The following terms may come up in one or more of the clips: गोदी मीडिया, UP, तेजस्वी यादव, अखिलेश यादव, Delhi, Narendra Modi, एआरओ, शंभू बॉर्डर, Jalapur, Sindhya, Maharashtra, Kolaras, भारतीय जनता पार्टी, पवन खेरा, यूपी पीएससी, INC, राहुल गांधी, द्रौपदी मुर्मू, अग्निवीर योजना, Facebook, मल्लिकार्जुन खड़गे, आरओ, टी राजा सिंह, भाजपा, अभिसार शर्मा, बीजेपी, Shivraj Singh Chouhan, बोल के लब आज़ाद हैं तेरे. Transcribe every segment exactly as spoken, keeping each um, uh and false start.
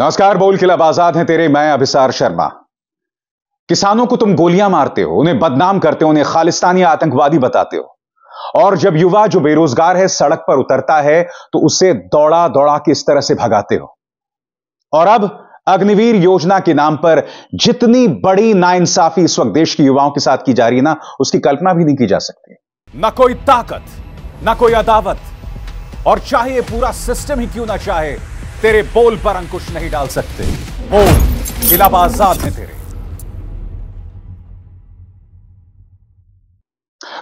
नमस्कार, बोल खिलाफ आजाद हैं तेरे। मैं अभिसार शर्मा। किसानों को तुम गोलियां मारते हो, उन्हें बदनाम करते हो, उन्हें खालिस्तानी आतंकवादी बताते हो। और जब युवा जो बेरोजगार है सड़क पर उतरता है तो उसे दौड़ा दौड़ा के इस तरह से भगाते हो। और अब अग्निवीर योजना के नाम पर जितनी बड़ी नाइंसाफी इस वक्त देश के युवाओं के साथ की जा रही है ना, उसकी कल्पना भी नहीं की जा सकती। ना कोई ताकत, ना कोई अदावत, और चाहे पूरा सिस्टम ही क्यों ना चाहे, तेरे बोल पर अंकुश नहीं डाल सकते। बोल खिलाफ आजाद हैं तेरे।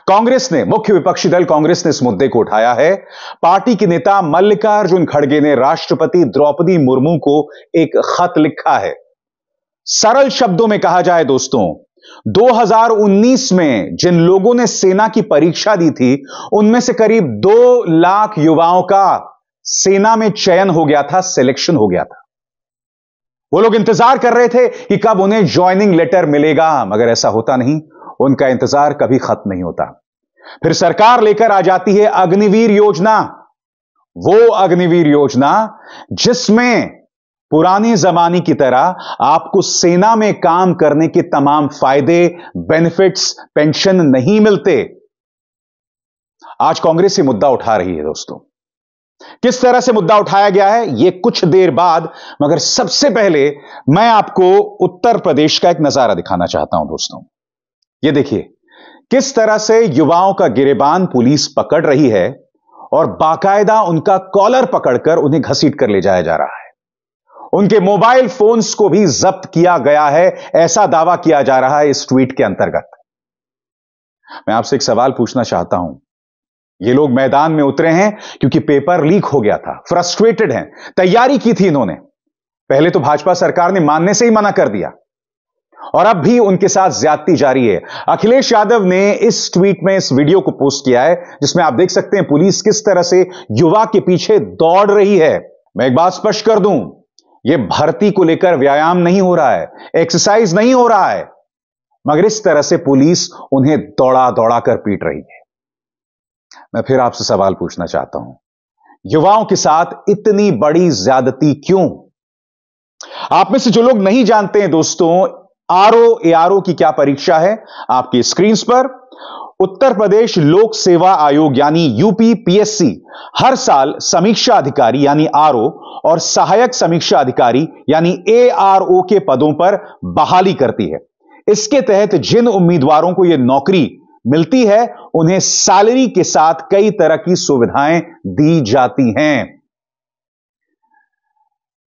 कांग्रेस ने, मुख्य विपक्षी दल कांग्रेस ने इस मुद्दे को उठाया है। पार्टी के नेता मल्लिकार्जुन खड़गे ने राष्ट्रपति द्रौपदी मुर्मू को एक खत लिखा है। सरल शब्दों में कहा जाए दोस्तों, दो हज़ार उन्नीस में जिन लोगों ने सेना की परीक्षा दी थी, उनमें से करीब दो लाख युवाओं का सेना में चयन हो गया था, सिलेक्शन हो गया था। वो लोग इंतजार कर रहे थे कि कब उन्हें ज्वाइनिंग लेटर मिलेगा, मगर ऐसा होता नहीं। उनका इंतजार कभी खत्म नहीं होता। फिर सरकार लेकर आ जाती है अग्निवीर योजना। वो अग्निवीर योजना जिसमें पुराने जमाने की तरह आपको सेना में काम करने के तमाम फायदे, बेनिफिट्स, पेंशन नहीं मिलते। आज कांग्रेस ये मुद्दा उठा रही है दोस्तों। किस तरह से मुद्दा उठाया गया है यह कुछ देर बाद, मगर सबसे पहले मैं आपको उत्तर प्रदेश का एक नजारा दिखाना चाहता हूं दोस्तों। यह देखिए किस तरह से युवाओं का गिरेबान पुलिस पकड़ रही है और बाकायदा उनका कॉलर पकड़कर उन्हें घसीट कर ले जाया जा रहा है। उनके मोबाइल फोन्स को भी जब्त किया गया है, ऐसा दावा किया जा रहा है इस ट्वीट के अंतर्गत। मैं आपसे एक सवाल पूछना चाहता हूं, ये लोग मैदान में उतरे हैं क्योंकि पेपर लीक हो गया था, फ्रस्ट्रेटेड हैं, तैयारी की थी इन्होंने। पहले तो भाजपा सरकार ने मानने से ही मना कर दिया और अब भी उनके साथ ज्यादती जारी है। अखिलेश यादव ने इस ट्वीट में इस वीडियो को पोस्ट किया है जिसमें आप देख सकते हैं पुलिस किस तरह से युवा के पीछे दौड़ रही है। मैं एक बात स्पष्ट कर दूं, यह भर्ती को लेकर व्यायाम नहीं हो रहा है, एक्सरसाइज नहीं हो रहा है, मगर इस तरह से पुलिस उन्हें दौड़ा दौड़ा कर पीट रही है। मैं फिर आपसे सवाल पूछना चाहता हूं, युवाओं के साथ इतनी बड़ी ज्यादती क्यों? आप में से जो लोग नहीं जानते हैं दोस्तों, आरओ एआरओ की क्या परीक्षा है, आपकी स्क्रीन पर उत्तर प्रदेश लोक सेवा आयोग यानी यूपी पीएससी हर साल समीक्षा अधिकारी यानी आरओ और सहायक समीक्षा अधिकारी यानी एआरओ के पदों पर बहाली करती है। इसके तहत जिन उम्मीदवारों को यह नौकरी मिलती है उन्हें सैलरी के साथ कई तरह की सुविधाएं दी जाती हैं।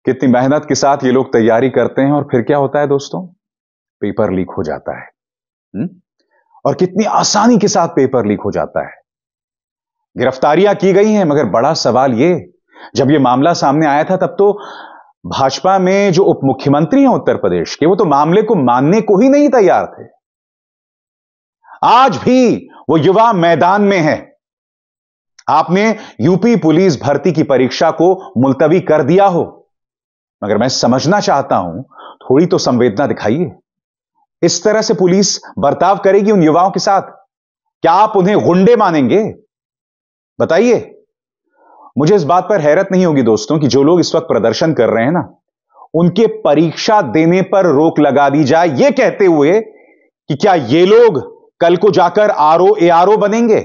कितनी मेहनत के साथ ये लोग तैयारी करते हैं और फिर क्या होता है दोस्तों, पेपर लीक हो जाता है। हुँ? और कितनी आसानी के साथ पेपर लीक हो जाता है। गिरफ्तारियां की गई हैं, मगर बड़ा सवाल ये, जब यह मामला सामने आया था तब तो भाजपा में जो उप मुख्यमंत्री हैं उत्तर प्रदेश के, वो तो मामले को मानने को ही नहीं तैयार थे। आज भी वो युवा मैदान में है। आपने यूपी पुलिस भर्ती की परीक्षा को मुलतवी कर दिया हो, मगर मैं समझना चाहता हूं, थोड़ी तो संवेदना दिखाइए। इस तरह से पुलिस बर्ताव करेगी उन युवाओं के साथ, क्या आप उन्हें गुंडे मानेंगे? बताइए। मुझे इस बात पर हैरत नहीं होगी दोस्तों कि जो लोग इस वक्त प्रदर्शन कर रहे हैं ना, उनके परीक्षा देने पर रोक लगा दी जाए, यह कहते हुए कि क्या ये लोग कल को जाकर आरओ एआरओ बनेंगे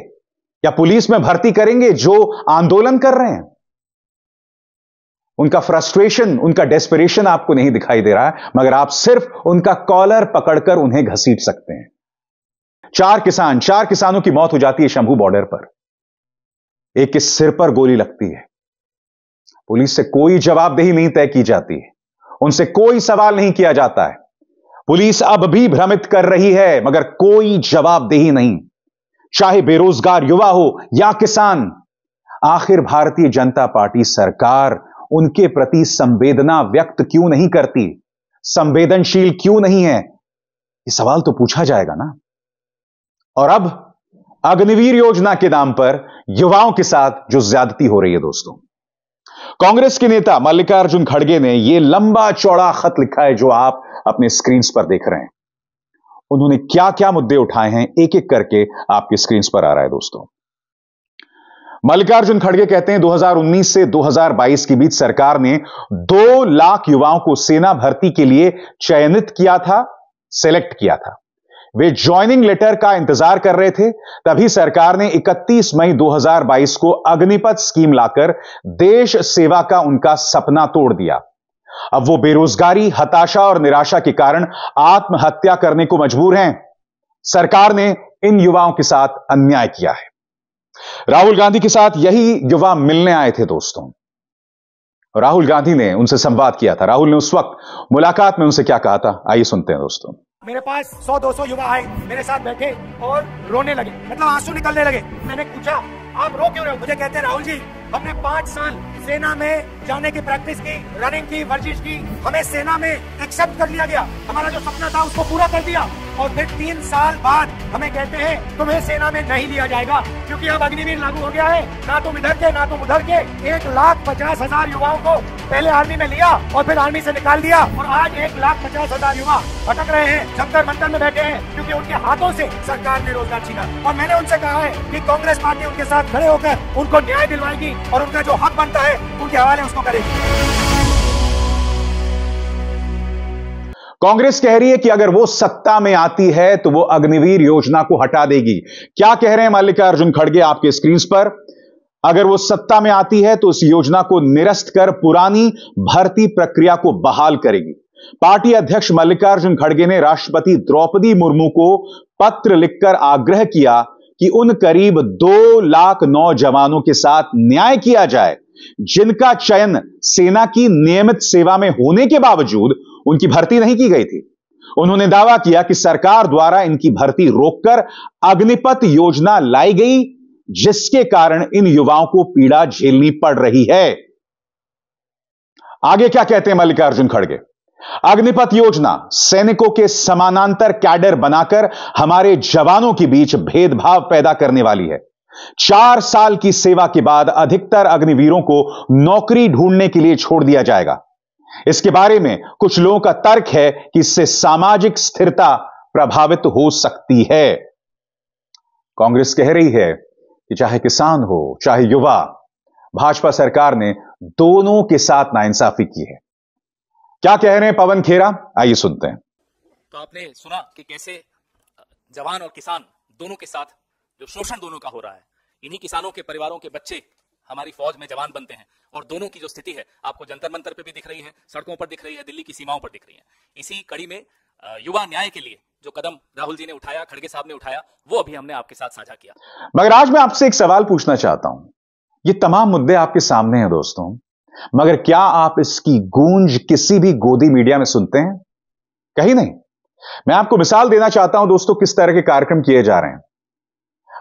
या पुलिस में भर्ती करेंगे जो आंदोलन कर रहे हैं। उनका फ्रस्ट्रेशन, उनका डेस्परेशन आपको नहीं दिखाई दे रहा है, मगर आप सिर्फ उनका कॉलर पकड़कर उन्हें घसीट सकते हैं। चार किसान, चार किसानों की मौत हो जाती है शंभू बॉर्डर पर। एक के सिर पर गोली लगती है। पुलिस से कोई जवाबदेही नहीं तय की जाती है, उनसे कोई सवाल नहीं किया जाता है। पुलिस अब भी भ्रमित कर रही है, मगर कोई जवाबदेही नहीं, चाहे बेरोजगार युवा हो या किसान। आखिर भारतीय जनता पार्टी सरकार उनके प्रति संवेदना व्यक्त क्यों नहीं करती, संवेदनशील क्यों नहीं है? ये सवाल तो पूछा जाएगा ना। और अब अग्निवीर योजना के नाम पर युवाओं के साथ जो ज्यादती हो रही है दोस्तों, कांग्रेस के नेता मल्लिकार्जुन खड़गे ने यह लंबा चौड़ा खत लिखा है जो आप अपने स्क्रीन पर देख रहे हैं। उन्होंने क्या क्या मुद्दे उठाए हैं, एक एक करके आपके स्क्रीन पर आ रहा है दोस्तों। मल्लिकार्जुन खड़गे कहते हैं दो हज़ार उन्नीस से दो हज़ार बाईस के बीच सरकार ने दो लाख युवाओं को सेना भर्ती के लिए चयनित किया था, सिलेक्ट किया था। वे ज्वाइनिंग लेटर का इंतजार कर रहे थे, तभी सरकार ने इकतीस मई दो हज़ार बाईस को अग्निपथ स्कीम लाकर देश सेवा का उनका सपना तोड़ दिया। अब वो बेरोजगारी, हताशा और निराशा के कारण आत्महत्या करने को मजबूर हैं। सरकार ने इन युवाओं के साथ अन्याय किया है। राहुल गांधी के साथ यही युवा मिलने आए थे दोस्तों। राहुल गांधी ने उनसे संवाद किया था। राहुल ने उस वक्त मुलाकात में उनसे क्या कहा था, आइए सुनते हैं दोस्तों। मेरे पास सौ दो सौ युवा आए, मेरे साथ बैठे और रोने लगे, मतलब आंसू निकलने लगे। मैंने पूछा आप रो क्यों रहे हो? मुझे कहते हैं राहुल जी हमने पांच साल सेना में जाने की प्रैक्टिस की, रनिंग की, वर्जिश की, हमें सेना में एक्सेप्ट कर लिया गया, हमारा जो सपना था उसको पूरा कर दिया। और फिर तीन साल बाद हमें कहते हैं तुम्हें सेना में नहीं लिया जाएगा क्योंकि अब अग्निवीर लागू हो गया है, ना तुम इधर के ना तुम उधर के। एक लाख पचास हजार युवाओं को पहले आर्मी में लिया और फिर आर्मी से निकाल दिया, और आज एक लाख पचास हजार युवा भटक रहे हैं, जंतर मंतर में बैठे हैं क्योंकि उनके हाथों से सरकार ने रोजगार छीना। और मैंने उनसे कहा है कि कांग्रेस पार्टी उनके साथ खड़े होकर उनको न्याय दिलवाएगी और उनका जो हक बनता है उनके हवाले उसको करेगी। कांग्रेस कह रही है कि अगर वो सत्ता में आती है तो वो अग्निवीर योजना को हटा देगी। क्या कह रहे हैं मल्लिकार्जुन खड़गे आपके स्क्रीन पर? अगर वो सत्ता में आती है तो इस योजना को निरस्त कर पुरानी भर्ती प्रक्रिया को बहाल करेगी। पार्टी अध्यक्ष मल्लिकार्जुन खड़गे ने राष्ट्रपति द्रौपदी मुर्मू को पत्र लिखकर आग्रह किया कि उन करीब दो लाख नौजवानों के साथ न्याय किया जाए जिनका चयन सेना की नियमित सेवा में होने के बावजूद उनकी भर्ती नहीं की गई थी। उन्होंने दावा किया कि सरकार द्वारा इनकी भर्ती रोककर अग्निपथ योजना लाई गई, जिसके कारण इन युवाओं को पीड़ा झेलनी पड़ रही है। आगे क्या कहते हैं मल्लिकार्जुन खड़गे? अग्निपथ योजना सैनिकों के समानांतर कैडर बनाकर हमारे जवानों के बीच भेदभाव पैदा करने वाली है। चार साल की सेवा के बाद अधिकतर अग्निवीरों को नौकरी ढूंढने के लिए छोड़ दिया जाएगा। इसके बारे में कुछ लोगों का तर्क है कि इससे सामाजिक स्थिरता प्रभावित हो सकती है। कांग्रेस कह रही है कि चाहे किसान हो चाहे युवा, भाजपा सरकार ने दोनों के साथ नाइंसाफी की है। क्या कह रहे हैं पवन खेरा, आइए सुनते हैं। तो आपने सुना कि कैसे जवान और किसान दोनों के साथ जो शोषण दोनों का हो रहा है। इन्हीं किसानों के परिवारों के बच्चे हमारी फौज में जवान बनते हैं और दोनों की जो स्थिति है आपको जंतर मंतर पे भी दिख रही है, सड़कों पर दिख रही है, दिल्ली की सीमाओं पर दिख रही है। इसी कड़ी में युवा न्याय के लिए जो कदम राहुल जी ने उठाया, खड़गे साहब ने उठाया, वो अभी हमने आपके साथ साझा किया। मगर आज मैं आपसे एक सवाल पूछना चाहता हूं। ये तमाम मुद्दे आपके सामने हैं दोस्तों, मगर क्या आप इसकी गूंज किसी भी गोदी मीडिया में सुनते हैं? कहीं नहीं। मैं आपको मिसाल देना चाहता हूं दोस्तों, किस तरह के कार्यक्रम किए जा रहे हैं।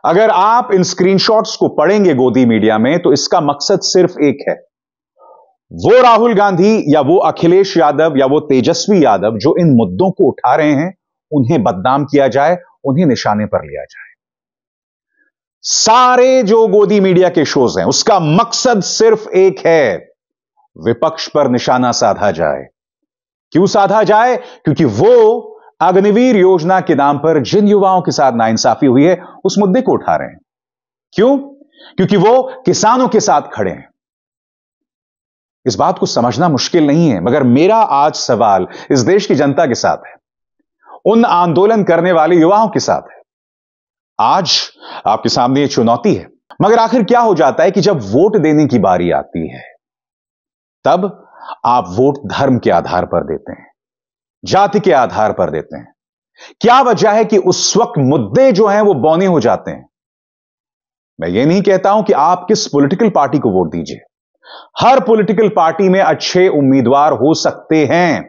अगर आप इन स्क्रीनशॉट्स को पढ़ेंगे गोदी मीडिया में तो इसका मकसद सिर्फ एक है, वो राहुल गांधी या वो अखिलेश यादव या वो तेजस्वी यादव जो इन मुद्दों को उठा रहे हैं उन्हें बदनाम किया जाए, उन्हें निशाने पर लिया जाए। सारे जो गोदी मीडिया के शोज हैं उसका मकसद सिर्फ एक है, विपक्ष पर निशाना साधा जाए। क्यों साधा जाए? क्योंकि वो अग्निवीर योजना के नाम पर जिन युवाओं के साथ नाइंसाफी हुई है उस मुद्दे को उठा रहे हैं। क्यों? क्योंकि वो किसानों के साथ खड़े हैं। इस बात को समझना मुश्किल नहीं है, मगर मेरा आज सवाल इस देश की जनता के साथ है, उन आंदोलन करने वाले युवाओं के साथ है। आज आपके सामने ये चुनौती है, मगर आखिर क्या हो जाता है कि जब वोट देने की बारी आती है तब आप वोट धर्म के आधार पर देते हैं, जाति के आधार पर देते हैं। क्या वजह है कि उस वक्त मुद्दे जो हैं वो बौने हो जाते हैं? मैं ये नहीं कहता हूं कि आप किस पॉलिटिकल पार्टी को वोट दीजिए, हर पॉलिटिकल पार्टी में अच्छे उम्मीदवार हो सकते हैं,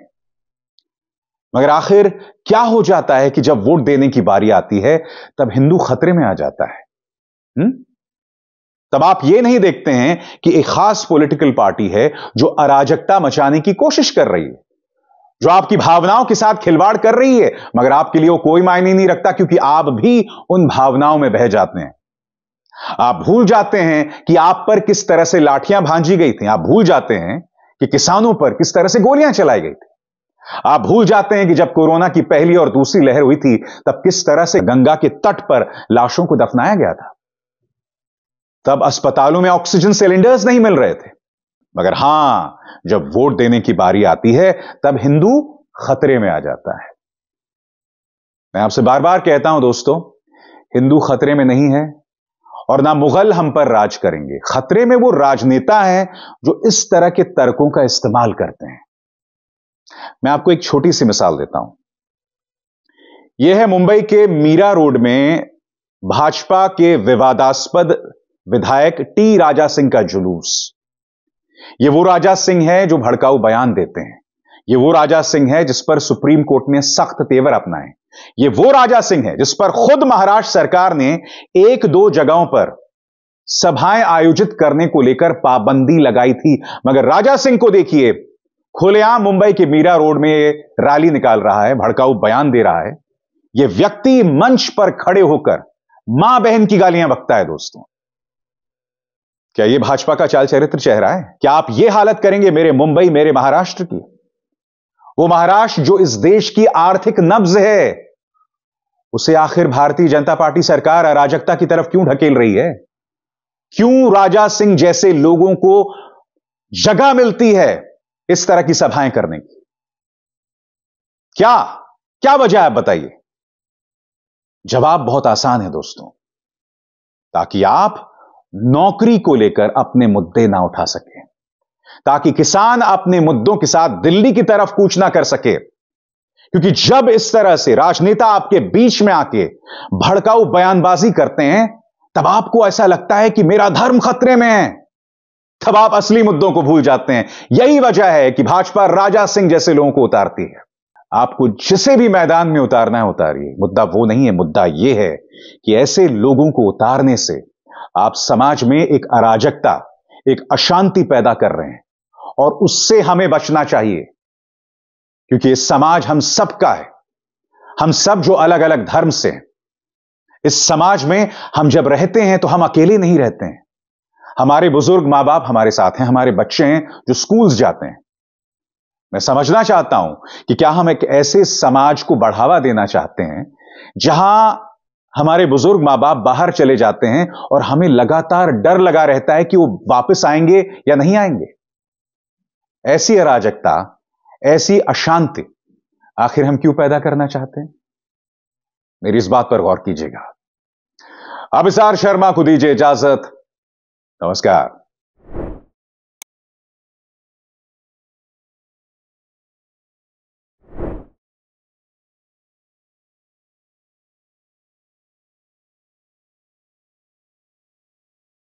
मगर आखिर क्या हो जाता है कि जब वोट देने की बारी आती है तब हिंदू खतरे में आ जाता है। हुँ? तब आप ये नहीं देखते हैं कि एक खास पॉलिटिकल पार्टी है जो अराजकता मचाने की कोशिश कर रही है, जो आपकी भावनाओं के साथ खिलवाड़ कर रही है, मगर आपके लिए वो कोई मायने नहीं रखता क्योंकि आप भी उन भावनाओं में बह जाते हैं। आप भूल जाते हैं कि आप पर किस तरह से लाठियां भांजी गई थी, आप भूल जाते हैं कि किसानों पर किस तरह से गोलियां चलाई गई थी, आप भूल जाते हैं कि जब कोरोना की पहली और दूसरी लहर हुई थी तब किस तरह से गंगा के तट पर लाशों को दफनाया गया था। तब अस्पतालों में ऑक्सीजन सिलेंडर्स नहीं मिल रहे थे, मगर हां जब वोट देने की बारी आती है तब हिंदू खतरे में आ जाता है। मैं आपसे बार बार कहता हूं दोस्तों, हिंदू खतरे में नहीं है और ना मुगल हम पर राज करेंगे। खतरे में वो राजनेता हैं जो इस तरह के तर्कों का इस्तेमाल करते हैं। मैं आपको एक छोटी सी मिसाल देता हूं। यह है मुंबई के मीरा रोड में भाजपा के विवादास्पद विधायक टी राजा सिंह का जुलूस। ये वो राजा सिंह है जो भड़काऊ बयान देते हैं, ये वो राजा सिंह है जिस पर सुप्रीम कोर्ट ने सख्त तेवर अपनाए, ये वो राजा सिंह है जिस पर खुद महाराष्ट्र सरकार ने एक दो जगहों पर सभाएं आयोजित करने को लेकर पाबंदी लगाई थी। मगर राजा सिंह को देखिए, खुलेआम मुंबई के मीरा रोड में रैली निकाल रहा है, भड़काऊ बयान दे रहा है। यह व्यक्ति मंच पर खड़े होकर मां बहन की गालियां बकता है। दोस्तों, क्या यह भाजपा का चाल चरित्र चेहरा है? क्या आप यह हालत करेंगे मेरे मुंबई, मेरे महाराष्ट्र की? वो महाराष्ट्र जो इस देश की आर्थिक नब्ज है, उसे आखिर भारतीय जनता पार्टी सरकार अराजकता की तरफ क्यों ढकेल रही है? क्यों राजा सिंह जैसे लोगों को जगह मिलती है इस तरह की सभाएं करने की? क्या क्या वजह है, बताइए। जवाब बहुत आसान है दोस्तों, ताकि आप नौकरी को लेकर अपने मुद्दे ना उठा सके, ताकि किसान अपने मुद्दों के साथ दिल्ली की तरफ कूच ना कर सके। क्योंकि जब इस तरह से राजनेता आपके बीच में आके भड़काऊ बयानबाजी करते हैं, तब आपको ऐसा लगता है कि मेरा धर्म खतरे में है, तब आप असली मुद्दों को भूल जाते हैं। यही वजह है कि भाजपा राजा सिंह जैसे लोगों को उतारती है। आपको जिसे भी मैदान में उतारना है उतारिए, मुद्दा वो नहीं है। मुद्दा यह है कि ऐसे लोगों को उतारने से आप समाज में एक अराजकता, एक अशांति पैदा कर रहे हैं, और उससे हमें बचना चाहिए। क्योंकि ये समाज हम सबका है, हम सब जो अलग अलग धर्म से हैं। इस समाज में हम जब रहते हैं तो हम अकेले नहीं रहते हैं। हमारे बुजुर्ग मां बाप हमारे साथ हैं, हमारे बच्चे हैं जो स्कूल्स जाते हैं। मैं समझना चाहता हूं कि क्या हम एक ऐसे समाज को बढ़ावा देना चाहते हैं जहां हमारे बुजुर्ग मां बाप बाहर चले जाते हैं और हमें लगातार डर लगा रहता है कि वो वापस आएंगे या नहीं आएंगे? ऐसी अराजकता, ऐसी अशांति आखिर हम क्यों पैदा करना चाहते हैं? मेरी इस बात पर गौर कीजिएगा। अभिसार शर्मा को दीजिए इजाजत। नमस्कार।